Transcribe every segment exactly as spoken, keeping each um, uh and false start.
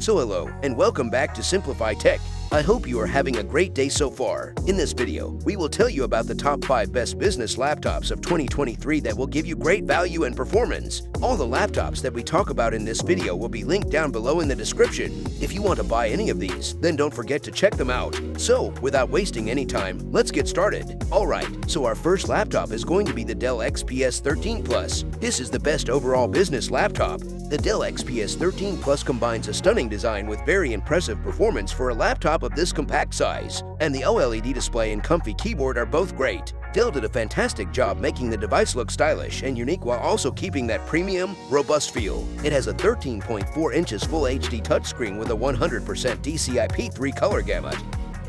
So hello, and welcome back to Simplify Tech. I hope you are having a great day so far. In this video, we will tell you about the top five best business laptops of twenty twenty-three that will give you great value and performance. All the laptops that we talk about in this video will be linked down below in the description. If you want to buy any of these, then don't forget to check them out. So, without wasting any time, let's get started. Alright, so our first laptop is going to be the Dell X P S thirteen plus. This is the best overall business laptop. The Dell X P S thirteen plus combines a stunning design with very impressive performance for a laptop of this compact size, and the OLED display and comfy keyboard are both great. Dell did a fantastic job making the device look stylish and unique while also keeping that premium, robust feel. It has a thirteen point four inches Full H D touchscreen with a one hundred percent D C I P three color gamut,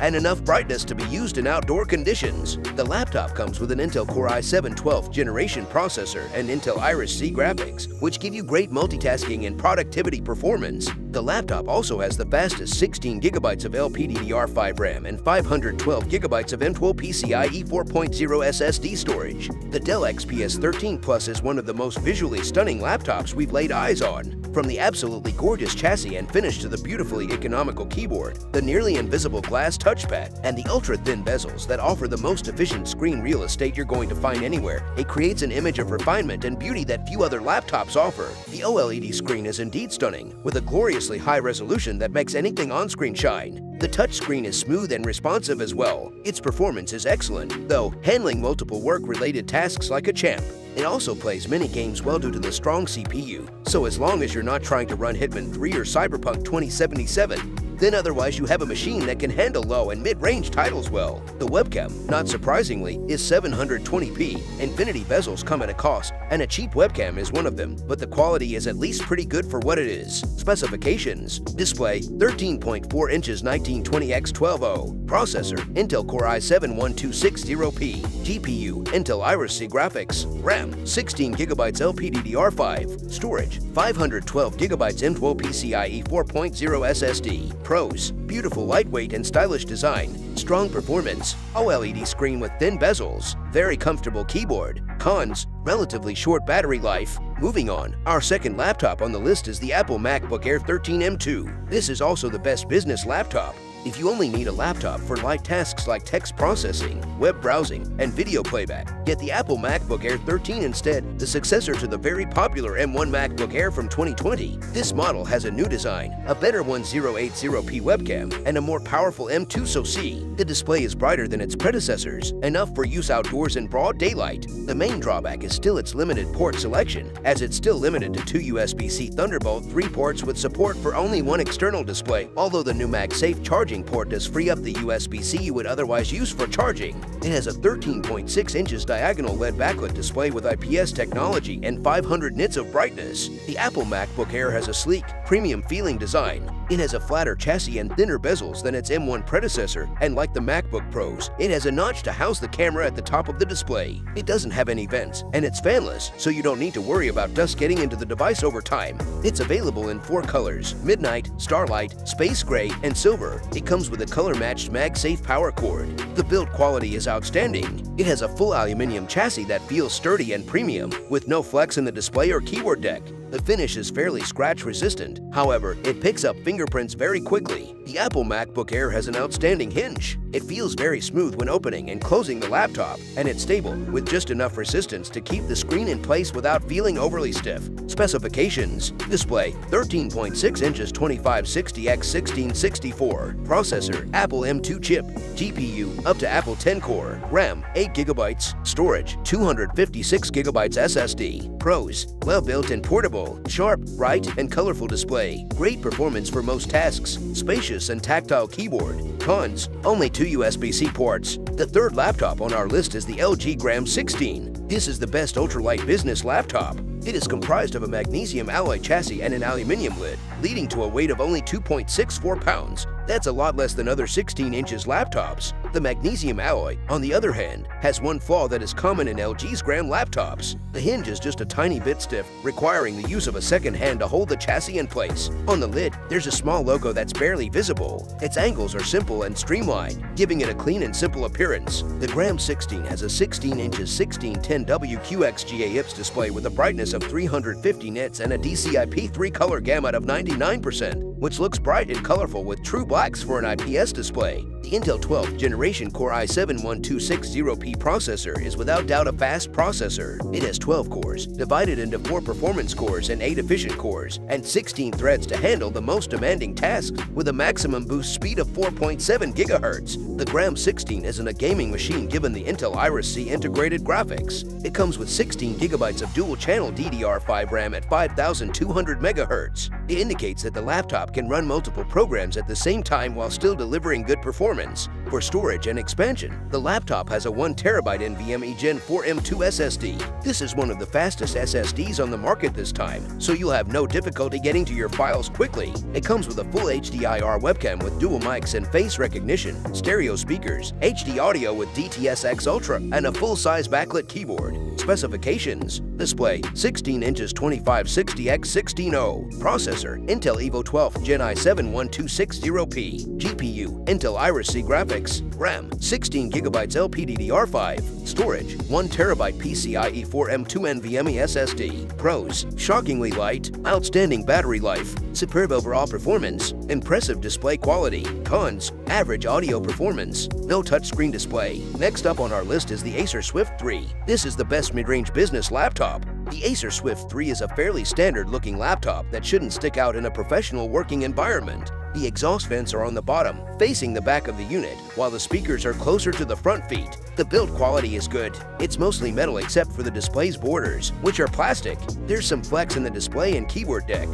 and enough brightness to be used in outdoor conditions. The laptop comes with an Intel Core i seven twelfth generation processor and Intel Iris Xe graphics, which give you great multitasking and productivity performance. The laptop also has the fastest sixteen gigabytes of L P D D R five RAM and five hundred twelve gigabytes of M two P C I E four point oh S S D storage. The Dell X P S thirteen plus is one of the most visually stunning laptops we've laid eyes on. From the absolutely gorgeous chassis and finish to the beautifully economical keyboard, the nearly invisible glass touchpad, and the ultra-thin bezels that offer the most efficient screen real estate you're going to find anywhere, it creates an image of refinement and beauty that few other laptops offer. The OLED screen is indeed stunning, with a gloriously high resolution that makes anything on-screen shine. The touchscreen is smooth and responsive as well. Its performance is excellent, though handling multiple work-related tasks like a champ. It also plays many games well due to the strong C P U, so as long as you're not trying to run Hitman three or Cyberpunk twenty seventy-seven, then otherwise you have a machine that can handle low and mid-range titles well. The webcam, not surprisingly, is seven twenty p. Infinity bezels come at a cost, and a cheap webcam is one of them, but the quality is at least pretty good for what it is. Specifications: display, thirteen point four inches nineteen twenty by twelve hundred, processor, Intel Core i seven twelve sixty p, G P U, Intel Iris Xe graphics, RAM, sixteen gigabytes L P D D R five, storage, five hundred twelve gigabytes M two P C I E four point oh S S D. Pros: beautiful, lightweight, and stylish design, strong performance, OLED screen with thin bezels, very comfortable keyboard. Cons: relatively short battery life. Moving on, our second laptop on the list is the Apple MacBook Air thirteen M two. This is also the best business laptop. If you only need a laptop for light tasks like text processing, web browsing, and video playback, get the Apple MacBook Air thirteen instead, the successor to the very popular M one MacBook Air from twenty twenty. This model has a new design, a better ten eighty p webcam, and a more powerful M two SoC. The display is brighter than its predecessors, enough for use outdoors in broad daylight. The main drawback is still its limited port selection, as it's still limited to two U S B C Thunderbolt three ports with support for only one external display, although the new MagSafe charging port does free up the U S B C you would otherwise use for charging. It has a thirteen point six inches diagonal L E D backlit display with I P S technology and five hundred nits of brightness. The Apple MacBook Air has a sleek, premium-feeling design. It has a flatter chassis and thinner bezels than its M one predecessor, and like the MacBook Pros, it has a notch to house the camera at the top of the display. It doesn't have any vents, and it's fanless, so you don't need to worry about dust getting into the device over time. It's available in four colors: midnight, starlight, space gray, and silver. It comes with a color-matched MagSafe power cord. The build quality is outstanding. It has a full aluminum chassis that feels sturdy and premium, with no flex in the display or keyboard deck. The finish is fairly scratch-resistant, however, it picks up fingerprints very quickly. The Apple MacBook Air has an outstanding hinge. It feels very smooth when opening and closing the laptop, and it's stable, with just enough resistance to keep the screen in place without feeling overly stiff. Specifications: display, thirteen point six inches twenty-five sixty by sixteen sixty-four, processor, Apple M two chip, G P U, up to Apple ten core, RAM, eight gigabytes, storage, two hundred fifty-six gigabytes S S D. Pros: well-built and portable, sharp, bright, and colorful display, great performance for most tasks, spacious and tactile keyboard. Cons: only two U S B C ports. The third laptop on our list is the L G Gram sixteen. This is the best ultralight business laptop. It is comprised of a magnesium alloy chassis and an aluminum lid, leading to a weight of only two point six four pounds. That's a lot less than other sixteen inches laptops. The magnesium alloy, on the other hand, has one flaw that is common in L G's Gram laptops. The hinge is just a tiny bit stiff, requiring the use of a second hand to hold the chassis in place. On the lid, there's a small logo that's barely visible. Its angles are simple and streamlined, giving it a clean and simple appearance. The Gram sixteen has a sixteen inches sixteen ten W Q X G A I P S display with a brightness of three hundred fifty nits and a D C I P three color gamut of ninety-nine percent. which looks bright and colorful with true blacks for an I P S display. The Intel twelfth generation Core i seven one two six zero P processor is without doubt a fast processor. It has twelve cores, divided into four performance cores and eight efficient cores, and sixteen threads to handle the most demanding tasks with a maximum boost speed of four point seven gigahertz. The Gram sixteen isn't a gaming machine given the Intel Iris Xe integrated graphics. It comes with sixteen gigabytes of dual-channel D D R five RAM at five thousand two hundred megahertz. It indicates that the laptop can run multiple programs at the same time while still delivering good performance. For storage and expansion, the laptop has a one terabyte NVMe Gen four M two S S D. This is one of the fastest S S Ds on the market this time, so you'll have no difficulty getting to your files quickly. It comes with a full H D I R webcam with dual mics and face recognition, stereo speakers, H D audio with D T S X Ultra, and a full-size backlit keyboard. Specifications: display sixteen inches twenty-five sixty by sixteen hundred, processor Intel Evo twelfth Gen i seven one two six zero P, G P U Intel Iris Xe graphics, RAM sixteen gigabytes L P D D R five, storage one terabyte PCIe four M two NVMe S S D. Pros: shockingly light, outstanding battery life, superb overall performance, impressive display quality. Cons: average audio performance, no touchscreen display. Next up on our list is the Acer Swift three. This is the best mid-range business laptop. The Acer Swift three is a fairly standard-looking laptop that shouldn't stick out in a professional working environment. The exhaust vents are on the bottom, facing the back of the unit, while the speakers are closer to the front feet. The build quality is good. It's mostly metal except for the display's borders, which are plastic. There's some flex in the display and keyboard deck,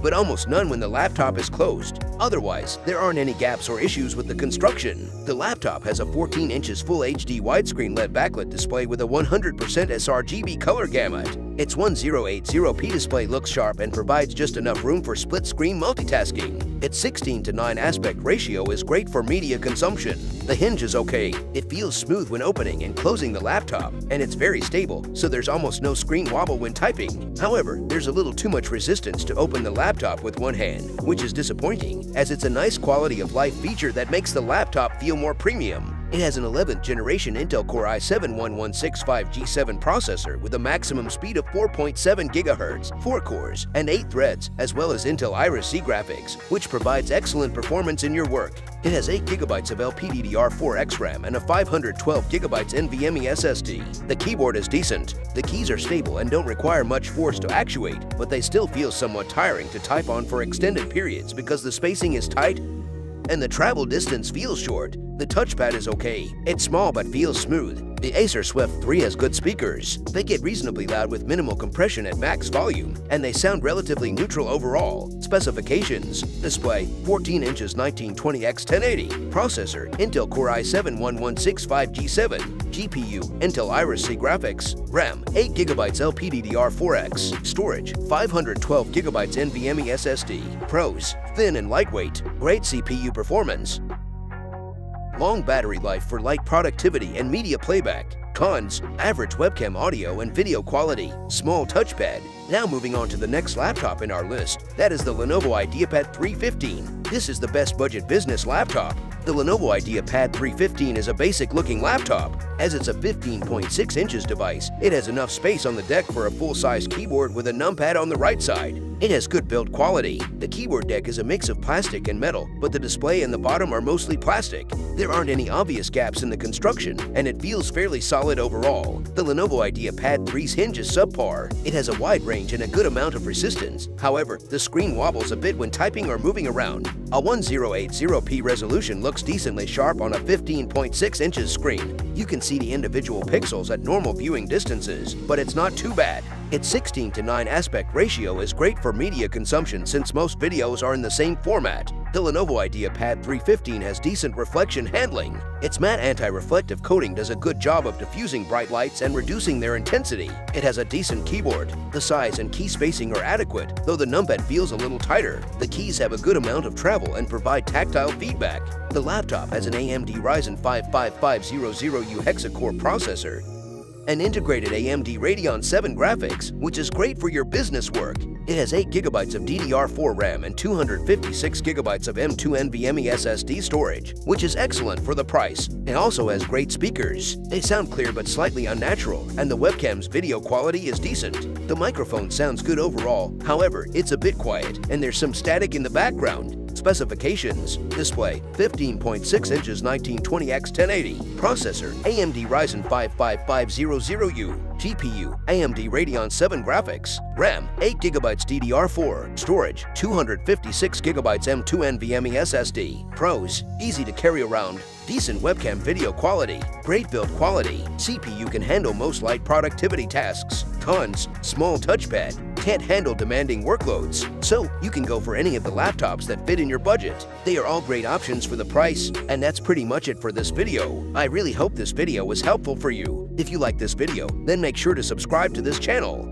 but almost none when the laptop is closed. Otherwise, there aren't any gaps or issues with the construction. The laptop has a fourteen inches full H D widescreen L E D backlit display with a one hundred percent sRGB color gamut. Its ten eighty P display looks sharp and provides just enough room for split-screen multitasking. Its sixteen to nine aspect ratio is great for media consumption. The hinge is okay. It feels smooth when opening and closing the laptop, and it's very stable, so there's almost no screen wobble when typing. However, there's a little too much resistance to open the laptop with one hand, which is disappointing, as it's a nice quality of life feature that makes the laptop feel more premium. It has an eleventh generation Intel Core i seven eleven sixty-five G seven processor with a maximum speed of four point seven gigahertz, four cores, and eight threads, as well as Intel Iris Xe graphics, which provides excellent performance in your work. It has eight gigabytes of L P D D R four X RAM and a five hundred twelve gigabyte NVMe S S D. The keyboard is decent. The keys are stable and don't require much force to actuate, but they still feel somewhat tiring to type on for extended periods because the spacing is tight and the travel distance feels short. The touchpad is okay. It's small but feels smooth. The Acer Swift three has good speakers. They get reasonably loud with minimal compression at max volume, and they sound relatively neutral overall. Specifications: display fourteen inches nineteen twenty by ten eighty, processor Intel Core i seven eleven sixty-five G seven, G P U Intel Iris Xe graphics, RAM eight gigabyte L P D D R four X, storage five hundred twelve gigabyte NVMe S S D. Pros: thin and lightweight, great C P U performance, long battery life for light productivity and media playback. Cons: average webcam audio and video quality, small touchpad. Now moving on to the next laptop in our list, that is the Lenovo IdeaPad three fifteen. This is the best budget business laptop. The Lenovo IdeaPad three fifteen is a basic-looking laptop. As it's a fifteen point six inches device, it has enough space on the deck for a full-size keyboard with a numpad on the right side. It has good build quality. The keyboard deck is a mix of plastic and metal, but the display and the bottom are mostly plastic. There aren't any obvious gaps in the construction, and it feels fairly solid overall. The Lenovo IdeaPad three's hinge is subpar. It has a wide range and a good amount of resistance. However, the screen wobbles a bit when typing or moving around. A ten eighty P resolution looks decently sharp on a fifteen point six inches screen. You can see the individual pixels at normal viewing distances, but it's not too bad. Its sixteen to nine aspect ratio is great for media consumption since most videos are in the same format. The Lenovo IdeaPad three fifteen has decent reflection handling. Its matte anti-reflective coating does a good job of diffusing bright lights and reducing their intensity. It has a decent keyboard. The size and key spacing are adequate, though the numpad feels a little tighter. The keys have a good amount of travel and provide tactile feedback. The laptop has an A M D Ryzen five fifty-five hundred U hexa-core processor and integrated A M D Radeon seven graphics, which is great for your business work. It has eight gigabytes of D D R four RAM and two hundred fifty-six gigabytes of M two NVMe S S D storage, which is excellent for the price. It also has great speakers. They sound clear but slightly unnatural, and the webcam's video quality is decent. The microphone sounds good overall, however, it's a bit quiet, and there's some static in the background. Specifications: display fifteen point six inches nineteen twenty by ten eighty, processor A M D Ryzen five five five hundred U, G P U A M D Radeon seven graphics, RAM eight gigabytes D D R four, storage two hundred fifty-six gigabytes M two NVMe S S D. Pros: easy to carry around, decent webcam video quality, great build quality, C P U can handle most light productivity tasks. Cons: small touchpad, can't handle demanding workloads, so you can go for any of the laptops that fit in your budget. They are all great options for the price, and that's pretty much it for this video. I really hope this video was helpful for you. If you like this video, then make sure to subscribe to this channel.